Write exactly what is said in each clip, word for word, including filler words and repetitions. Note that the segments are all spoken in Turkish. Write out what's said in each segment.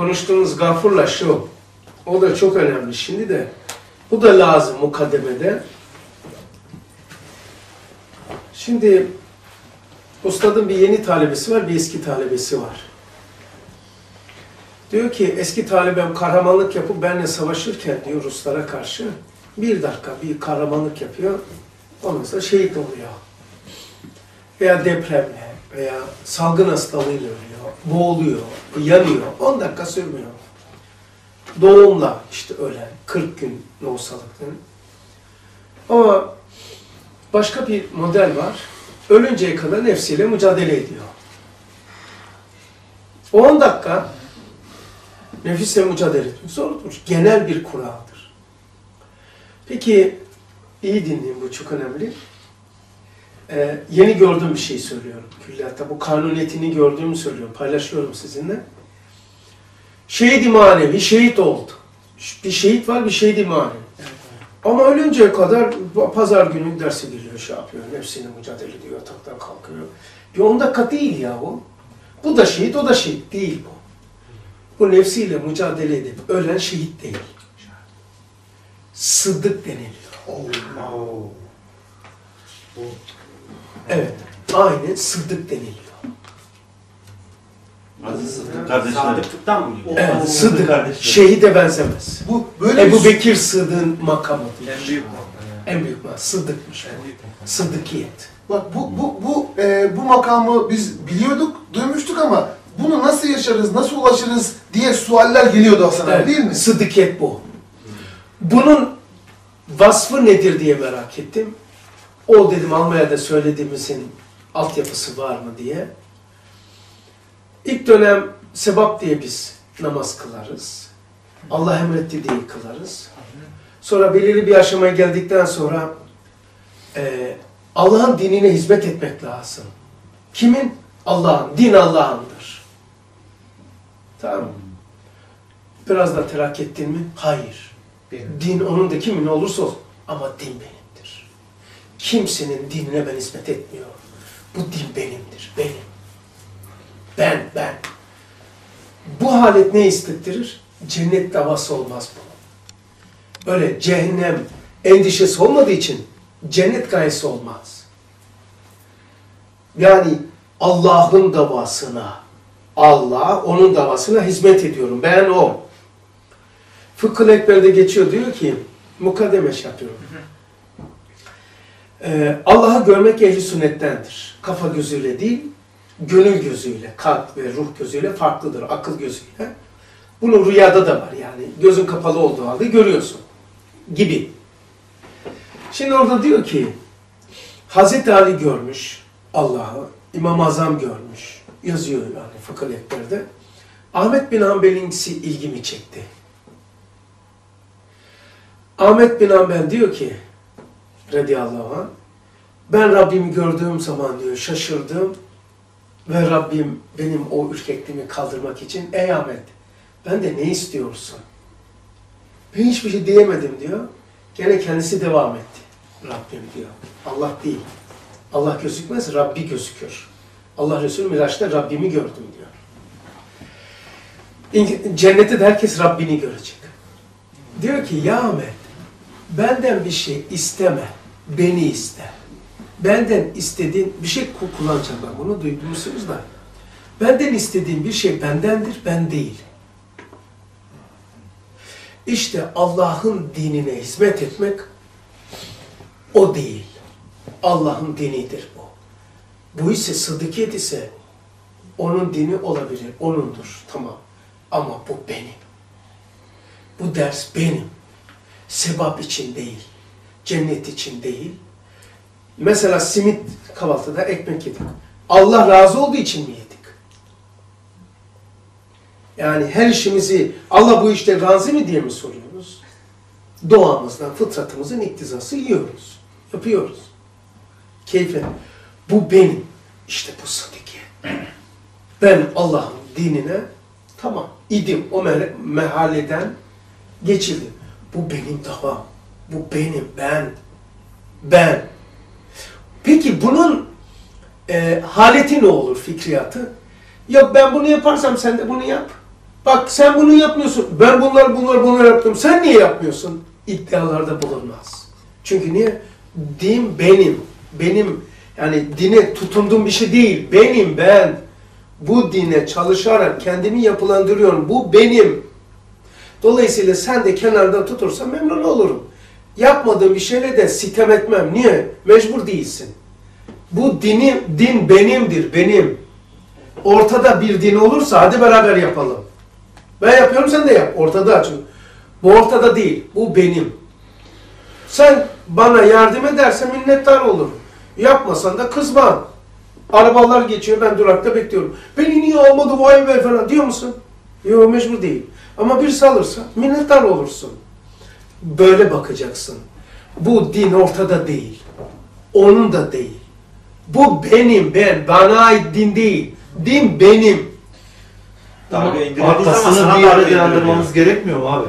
konuştuğumuz gafurla şu, o da çok önemli. Şimdi de bu da lazım mukaddemede. Şimdi ustadın bir yeni talebesi var, bir eski talebesi var. Diyor ki eski talebem kahramanlık yapıp benimle savaşırken diyor Ruslara karşı bir dakika bir kahramanlık yapıyor. Ondan sonra şehit oluyor. Veya depremle veya salgın hastalığıyla ölüyor, boğuluyor, yanıyor. on dakika sürmüyor. Doğumla işte ölen, kırk gün lohusalıktan. Ama başka bir model var. Ölünceye kadar nefsiyle mücadele ediyor. O on dakika nefisle mücadele etmek zordur. Genel bir kuraldır. Peki, iyi dinleyin, bu çok önemli. Ee, yeni gördüğüm bir şey söylüyorum. Külliyatta bu kanuniyetini gördüğümü söylüyorum. Paylaşıyorum sizinle. Şehid-i manevi, şehit oldu. Bir şehit var, bir şehid-i manevi. Evet. Ama ölünceye kadar pazar günü derse giriyor, şey yapıyor. Nefsiyle mücadele ediyor, yataktan kalkıyor. Bir on dakika değil yahu. Bu da şehit, o da şehit değil bu. Bu nefsiyle mücadele edip ölen şehit değil. Sıddık deniliyor. Allah. Evet, aynen Sıddık deniliyor. Aziz Sıddık kardeşler. Sadıklıktan mı? Evet, Sıddık kardeşler. Şehide benzemez. Bu böyle Ebubekir Sıddık'ın makamıdır. En büyük makam. En büyük makam. Sıddıkmış. Sıddıkiyet. Bak bu bu bu e, bu makamı biz biliyorduk, duymuştuk ama bunu nasıl yaşarız, nasıl ulaşırız diye sualler geliyordu aslında, evet, değil mi? Sıddıkiyet bu. Bunun vasfı nedir diye merak ettim. O dedim Almanya'da söylediğimizin altyapısı var mı diye. İlk dönem sevap diye biz namaz kılarız. Allah emretti diye kılarız. Sonra belirli bir aşamaya geldikten sonra e, Allah'ın dinine hizmet etmek lazım. Kimin? Allah'ın. Din Allah'ındır. Tamam. Biraz da terak ettin mi? Hayır. Benim. Din onun da kimin olursa olsun. Ama din benimdir. Kimsenin dinine ben hizmet etmiyorum. Bu din benimdir. Benim. Ben, ben. Bu halet ne hissettirir? Cennet davası olmaz bu. Öyle cehennem endişesi olmadığı için cennet gayesi olmaz. Yani Allah'ın davasına, Allah onun davasına hizmet ediyorum. Ben o. Fıkhı Ekber'de geçiyor, diyor ki, mukaddeme yapıyorum. Ee, Allah'ı görmek ehli sünnettendir. Kafa gözüyle değil, gönül gözüyle, kalp ve ruh gözüyle farklıdır, akıl gözüyle. Bunu rüyada da var yani. Gözün kapalı olduğu halde görüyorsun gibi. Şimdi orada diyor ki, Hazreti Ali görmüş Allah'ı, İmam Azam görmüş, yazıyor yani Fıkhı Ekber'de. Ahmet bin Hanbel'inkisi ilgimi çekti. Ahmet bin Hanbel diyor ki, radıyallahu anh, ben Rabbimi gördüğüm zaman diyor şaşırdım ve Rabbim benim o ürkekliğimi kaldırmak için, ey Ahmet, ben de ne istiyorsun? Ben hiçbir şey diyemedim diyor. Gene kendisi devam etti. Rabbim diyor. Allah değil. Allah gözükmez, Rabbi gözükür. Allah Resulü Miraç'ta Rabbimi gördüm diyor. Cennette de herkes Rabbini görecek. Diyor ki, ya Ahmet, benden bir şey isteme, beni iste. Benden istediğin, bir şey kullanacağım ben bunu, duydunuzsunuz da. Benden istediğin bir şey bendendir, ben değil. İşte Allah'ın dinine hizmet etmek, o değil. Allah'ın dinidir bu. Bu ise, sıddıkiyet ise, onun dini olabilir, onundur, tamam. Ama bu benim. Bu ders benim. Sebap için değil. Cennet için değil. Mesela simit kahvaltıda ekmek yedik. Allah razı olduğu için mi yedik? Yani her işimizi Allah bu işte razı mı diye mi soruyoruz? Doğamızdan, fıtratımızın iktizası yiyoruz. Yapıyoruz. Keyfe. Bu benim. İşte bu sıddıkiyet. Ben Allah'ın dinine tamam idim. O mehaleden geçildi. Bu benim davam. Bu benim. Ben. Ben. Peki bunun e, haleti ne olur fikriyatı? Ya ben bunu yaparsam sen de bunu yap. Bak sen bunu yapmıyorsun. Ben bunlar bunlar bunlar yaptım. Sen niye yapmıyorsun? İddialarda bulunmaz. Çünkü niye? Din benim. Benim yani dine tutunduğum bir şey değil. Benim ben. Bu dine çalışarak kendimi yapılandırıyorum. Bu benim. Dolayısıyla sen de kenarda tutursan memnun olurum. Yapmadığım bir şeyle de sitem etmem. Niye? Mecbur değilsin. Bu dinim, din benimdir, benim. Ortada bir din olursa hadi beraber yapalım. Ben yapıyorum, sen de yap. Ortada çünkü. Bu ortada değil, bu benim. Sen bana yardım edersen minnettar olurum. Yapmasan da kızmam. Arabalar geçiyor, ben durakta bekliyorum. Beni niye almadı, vay be falan diyor musun? Yok, mecbur değil. Ama birisi alırsa minnettar olursun. Böyle bakacaksın. Bu din ortada değil. Onun da değil. Bu benim, ben. Bana ait din değil. Din benim. Arkasını bir yere dayandırmamız gerekmiyor mu abi?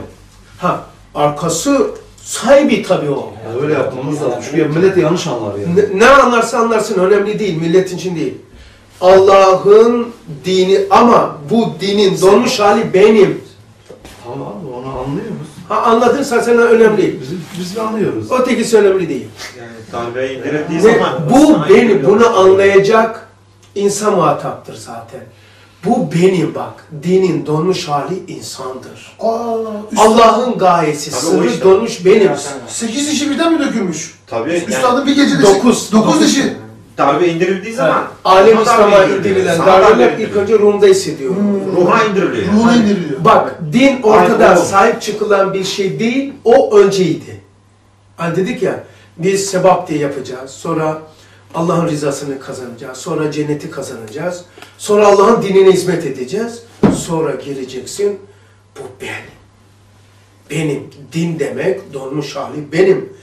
Ha, arkası sahibi tabii o. Yani öyle yapmamız lazım. Çünkü millet yanlış anlar yani. Ne, ne anlarsa anlarsın önemli değil. Milletin için değil. Allah'ın dini ama bu dinin donmuş hali benim. Tamam abi, onu anlıyoruz. Ha, anladınsa sana önemli. Biz, biz de anlıyoruz. Ötekisi önemli değil. Yani darbeyi indirettiği zaman... Bu benim, bunu anlayacak insan muhataptır zaten. Bu benim bak, dinin donmuş hali insandır. Allah'ın gayesi, sırrı donmuş benim. Sekiz dişi birden mi dökülmüş? Tabii. Üstadın bir gecede dokuz. Dokuz dişi. Darbe indirildiği zaman... Alem İslam'a indirilen darbeler ilk önce ruhunda hissediyor. Ruha indiriliyor. Ruha indiriliyor. Bak, din ortada sahip çıkılan bir şey değil, o önceydi. Hani dedik ya, biz sebap diye yapacağız, sonra... Allah'ın rızasını kazanacağız, sonra cenneti kazanacağız, sonra Allah'ın dinine hizmet edeceğiz, sonra geleceksin, bu benim. Benim, din demek, donmuş hali benim.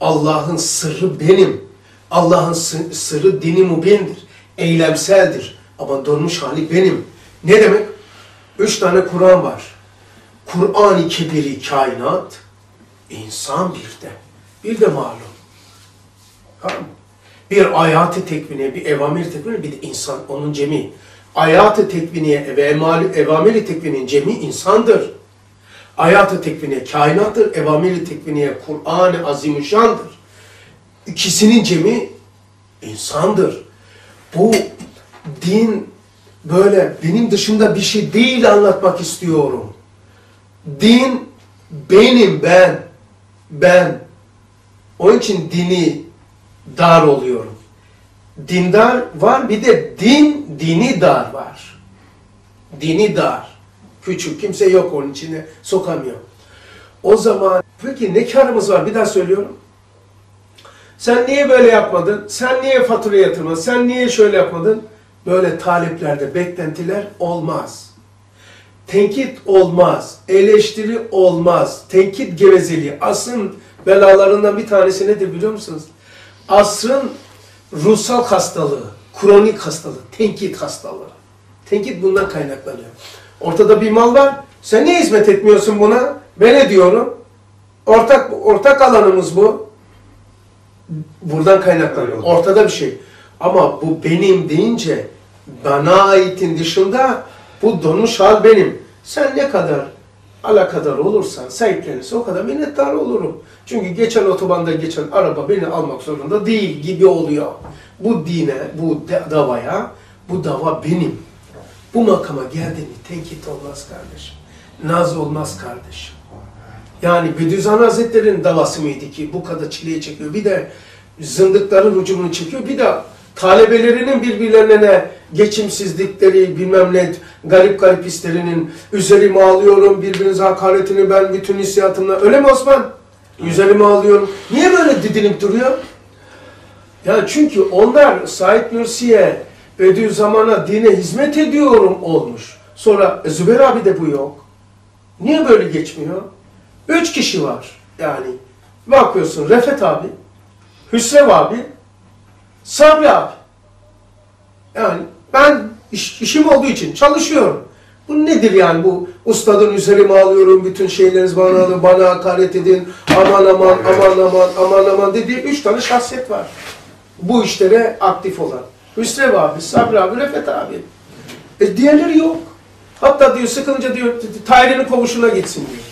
Allah'ın sırrı benim. Allah'ın sırrı dini mübindir, eylemseldir ama donmuş hali benim. Ne demek? Üç tane Kur'an var. Kur'an-ı Kebir-i kainat, insan bir de, bir de malum. Tamam mı? Bir ayat-ı tekviniye, bir evamir-i tekviniye, bir de insan, onun cemi. Ayat-ı tekviniye ve evamir-i tekvinin cemi insandır. Ayat-ı tekviniye kainattır, evamir-i tekviniye Kur'an-ı Azimüşşan'dır. İkisinin cemi insandır. Bu din böyle benim dışında bir şey değil anlatmak istiyorum. Din benim, ben, ben. Onun için dini dar oluyorum. Dindar var, bir de din, dini dar var. Dini dar. Küçük, kimse yok onun içine, sokamıyor. O zaman, peki ne karımız var? Bir daha söylüyorum. Sen niye böyle yapmadın? Sen niye fatura yatırmadın? Sen niye şöyle yapmadın? Böyle taleplerde beklentiler olmaz. Tenkit olmaz. Eleştiri olmaz. Tenkit gevezeliği. Asrın belalarından bir tanesi nedir biliyor musunuz? Asrın ruhsal hastalığı, kronik hastalığı, tenkit hastalığı. Tenkit bundan kaynaklanıyor. Ortada bir mal var, sen niye hizmet etmiyorsun buna? Ben ediyorum. Ortak ortak alanımız bu. Buradan kaynaklanıyor. Ortada bir şey. Ama bu benim deyince, bana aitin dışında, bu donmuş hal benim. Sen ne kadar alakadar olursan, sahiplenirse o kadar minnettar olurum. Çünkü geçen otobanda geçen araba beni almak zorunda değil gibi oluyor. Bu dine, bu davaya, bu dava benim. Bu makama geldiğinde tenkit olmaz kardeşim. Naz olmaz kardeşim. Yani Bediüzzaman Hazretleri'nin davası mıydı ki bu kadar çileye çekiyor? Bir de zındıkların hücumunu çekiyor. Bir de talebelerinin birbirlerine geçimsizlikleri, bilmem ne, garip garip hislerinin üzerime alıyorum, birbirinize hakaretini ben bütün hissiyatımla, öyle mi Osman? Üzerime alıyorum. Niye böyle didinip duruyor? Ya çünkü onlar Said Nursi'ye, Bediüzzaman'a, dine hizmet ediyorum olmuş. Sonra e, Zübeyir abi de bu yok. Niye böyle geçmiyor? Üç kişi var yani. Bakıyorsun Refet abi, Hüseyin abi, Sabri abi. Yani ben iş, işim olduğu için çalışıyorum. Bu nedir yani bu? Ustadın üzerime alıyorum, bütün şeyleriniz bana alın, bana hakaret edin, aman aman, aman aman, aman aman dediği üç tane şahsiyet var. Bu işlere aktif olan. Hüsrev abi, Sabri abi, Refet abi. E diğerleri yok. Hatta diyor sıkılınca diyor Tahir'in kovuşuna gitsin diyor.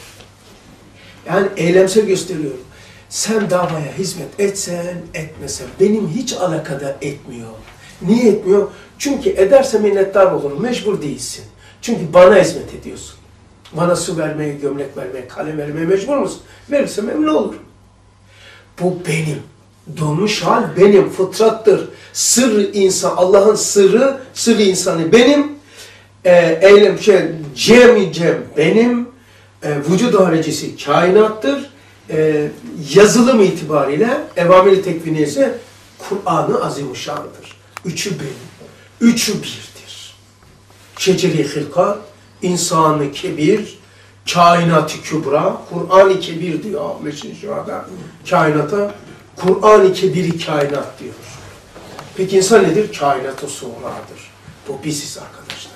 Yani eylemsel gösteriyorum. Sen davaya hizmet etsen etmesen benim hiç alakada etmiyor. Niye etmiyor? Çünkü ederse minnettar olurum. Mecbur değilsin. Çünkü bana hizmet ediyorsun. Bana su vermeye, gömlek vermeye, kalem vermeye mecbur musun? Verirse memnun olurum. Bu benim. Donmuş hal benim. Fıtrattır. Sırrı insan, Allah'ın sırrı, sırrı insanı benim. E, eylem şey, cem-i cem benim. E, vücud harecisi kainattır. E, yazılım itibariyle evamil-i tekviniyesi Kur'an-ı Azimuşşan'dır. Üçü benim. Üçü birdir. Şeceri hilkat, insanı kebir, kainat-ı kübra, Kur'an-ı kebir diyor Ahmet'in şu anda. Kainata Kur'an-ı kebir-i kainat diyor. Peki insan nedir? Kainat-ı suğradır. Bu biziz arkadaşlar.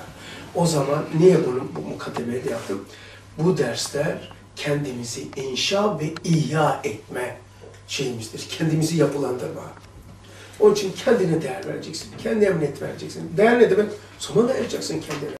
O zaman niye bunu bu mukaddemede yaptım? Bu dersler kendimizi inşa ve ihya etme şeyimizdir. Kendimizi yapılandırma. Onun için kendine değer vereceksin. Kendine emniyet vereceksin. Değer ne demek? Sona da vereceksin kendine.